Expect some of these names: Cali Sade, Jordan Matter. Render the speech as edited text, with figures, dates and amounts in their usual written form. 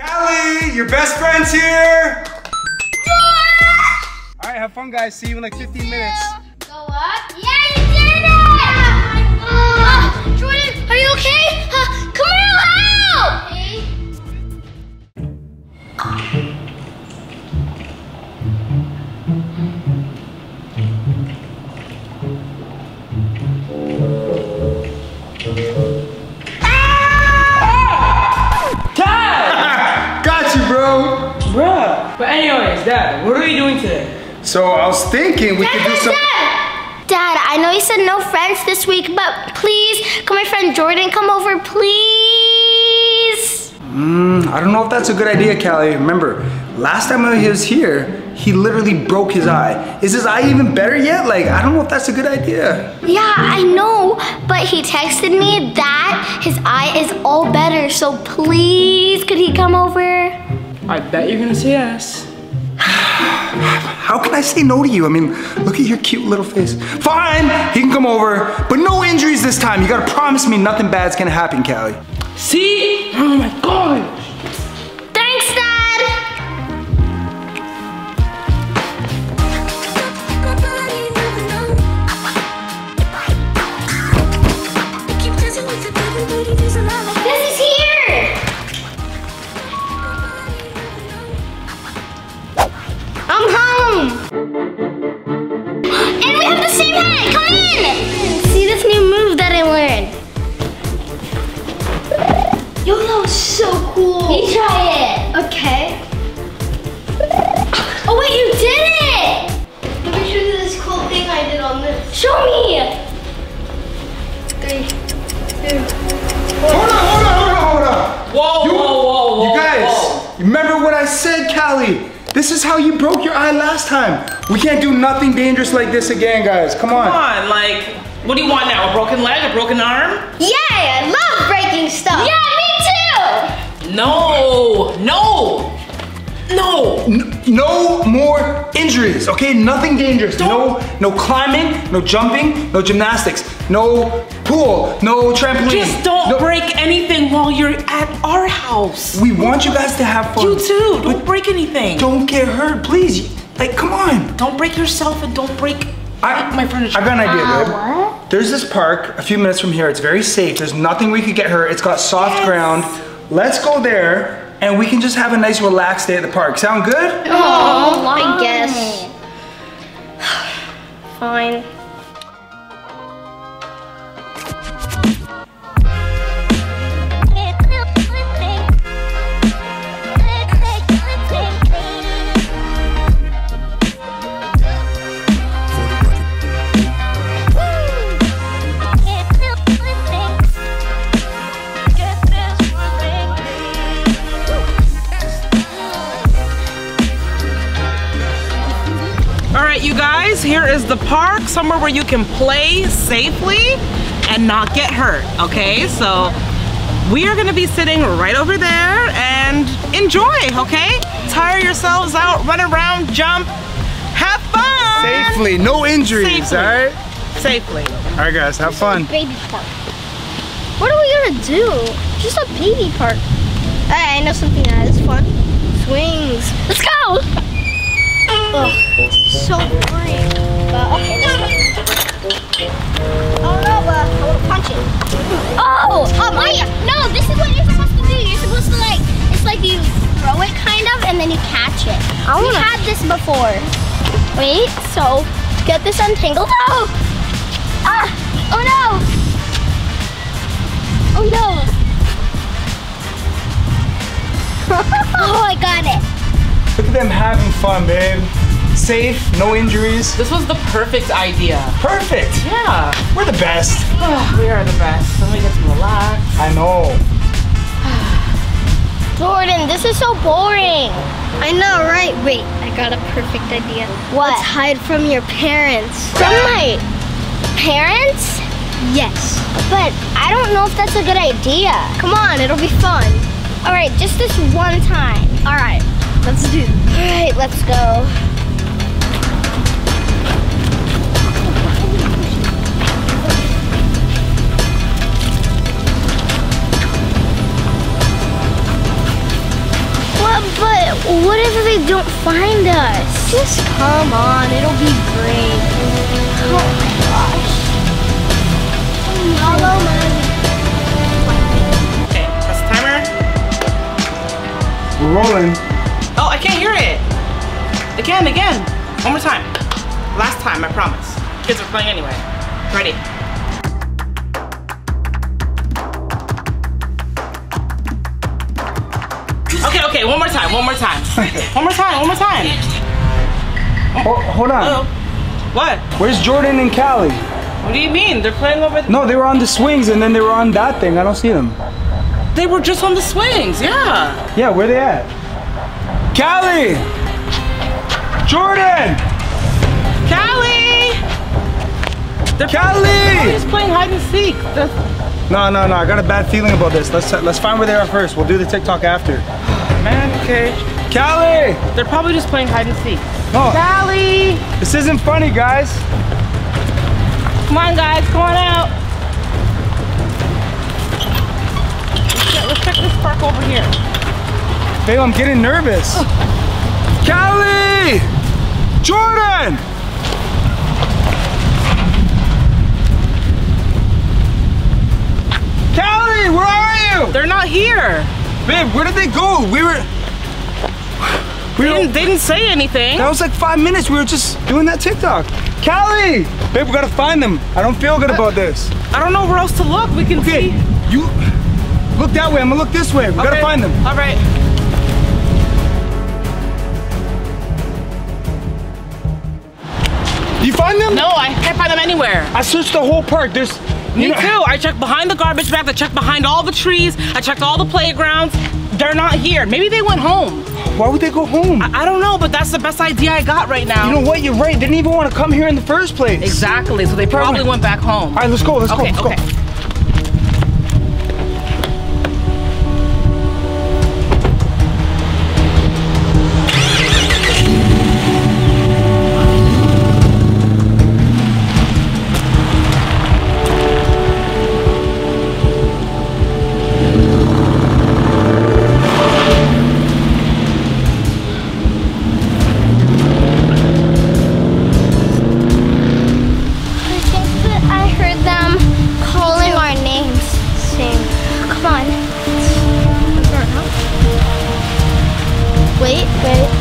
Cali, your best friend's here! Yeah. Alright, have fun guys, see you in like 15 minutes. Go up? Yeah, you did it! Jordan, are you okay? Come here, help! Hey. Dad! Got you, bro! Bruh. But anyways, Dad, what are we doing today? So I was thinking we could do something. Dad, I know you said no friends this week, but please, can my friend Jordan come over, please? I don't know if that's a good idea, Cali. Remember, last time he was here, he literally broke his eye. Is his eye even better yet? Like, I don't know if that's a good idea. Yeah, I know, but he texted me that his eye is all better, so please, could he come over? I bet you're gonna say yes. How can I say no to you? I mean, look at your cute little face. Fine, he can come over, but no injuries this time. You gotta promise me nothing bad's gonna happen, Cali. See? Oh my God. Thanks, Dad. This is here. I'm home. And we have the same hat. Come in. See this new move that I learned. Yo, that was so cool. You try it. Okay. Oh wait, you did it! Let me show you this cool thing I did on this. Show me! 3, 2, 1. Hold on. Whoa. You guys, remember what I said, Cali? This is how you broke your eye last time. We can't do nothing dangerous like this again, guys. Come on, like, what do you want now? A broken leg, a broken arm? Yeah, I love breaking stuff. Yeah, me too. No more injuries, okay? Nothing dangerous. No climbing, no jumping, no gymnastics, no pool, no trampoline. Just don't break anything while you're at our house. We want you guys to have fun. You too. Don't break anything. Don't get hurt, please. Like, come on. Don't break yourself and don't break my furniture. I got an idea, babe. What? There's this park a few minutes from here. It's very safe. There's nothing we could get hurt. It's got soft ground. Let's go there. And we can just have a nice relaxed day at the park. Sound good? Oh, I guess. Fine. Here is the park, somewhere where you can play safely and not get hurt, okay? So we are gonna be sitting right over there and enjoy, okay? Tire yourselves out, run around, jump, have fun! Safely, no injuries, alright? Safely. Alright guys, have fun. Baby park. What are we gonna do? Just a baby park. Hey, I know something that is fun. Swings. Let's go! Ugh, so boring. But okay, this one. Oh no, but I want to punch it. Oh! No, this is what you're supposed to do. You're supposed to like, it's like you throw it kind of and then you catch it. We had this before. Wait, so get this untangled. Oh! Ah! Oh no! Oh no! Oh, I got it. Look at them having fun, babe. Safe, no injuries. This was the perfect idea. Perfect? Yeah. We're the best. We are the best. Then we get to relax. I know. Jordan, this is so boring. I know, right? Wait, I got a perfect idea. What? Let's hide from your parents. From my parents? Yes. But I don't know if that's a good idea. Come on, it'll be fun. All right, just this one time. All right. Let's do it. All right, let's go. what if they don't find us? Just come on, it'll be great. Oh my gosh. Hello, man. Okay, press timer. We're rolling. Oh, I can't hear it. Again. One more time. Last time, I promise. Kids are playing anyway. Ready? Okay, one more time. Oh, hold on. Hello. What? Where's Jordan and Cali? What do you mean? They're playing over there. No, they were on the swings and then they were on that thing. I don't see them. They were just on the swings, yeah. Yeah, where they at? Cali! Jordan! Cali! Cali! He's playing hide and seek. No. I got a bad feeling about this. Let's find where they are first. We'll do the TikTok after. Man, okay. Cali! They're probably just playing hide and seek. Oh. Cali! This isn't funny, guys. Come on, guys. Come on out. Let's check this park over here. Babe, I'm getting nervous. Cali! Jordan! Cali, where are you? They're not here. Babe, where did they go? They didn't say anything. That was like 5 minutes. We were just doing that TikTok. Cali! Babe, we gotta find them. I don't feel good about this. I don't know where else to look. We can see. You look that way. I'm gonna look this way. We gotta find them. All right. You find them? No, I can't find them anywhere. I searched the whole park. Me too. I checked behind the garbage bag. I checked behind all the trees. I checked all the playgrounds. They're not here. Maybe they went home. Why would they go home? I don't know, but that's the best idea I got right now. You know what? You're right. They didn't even want to come here in the first place. Exactly. So they probably went back home. All right, let's go. Let's go. Wait.